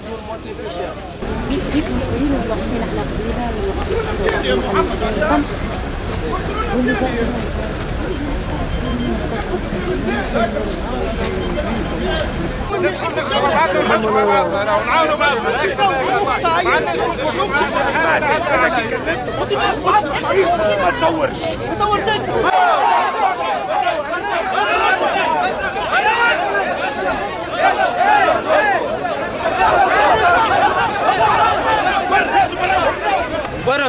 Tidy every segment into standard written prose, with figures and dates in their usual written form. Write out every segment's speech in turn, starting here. ما تصورش برا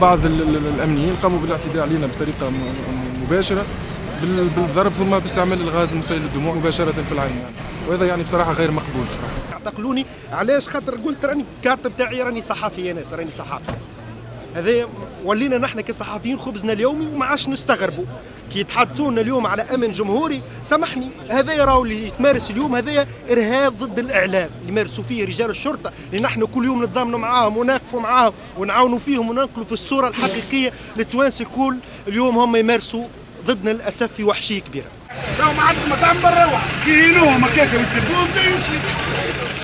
بعض الأمنيين قاموا بالاعتداء علينا بطريقة مباشرة بالضرب ثم باستعمال الغاز مسيل الدموع مباشرة في العين يعني. وهذا يعني بصراحة غير مقبول بصراحة. اعتقلوني علاش خاطر قلت راني الكارت بتاعي راني صحفي أنا راني صحفي. هذا ولينا نحن كصحفيين خبزنا اليومي وما عادش نستغربوا كي يتحدثونا اليوم على امن جمهوري. سامحني هذا راهو اللي يتمارس اليوم هذا ارهاب ضد الاعلام اللي يمارسوا فيه رجال الشرطه اللي نحن كل يوم نتضامنوا معاهم ونقفوا معاهم ونعاونوا فيهم وننقلوا في الصوره الحقيقيه للتوانسه الكل. اليوم هم يمارسوا ضدنا للاسف في وحشيه كبيره. راهو ما عندكم مطعم برا روح كيهينوهم هكاك ويسبوهم تا يمشي.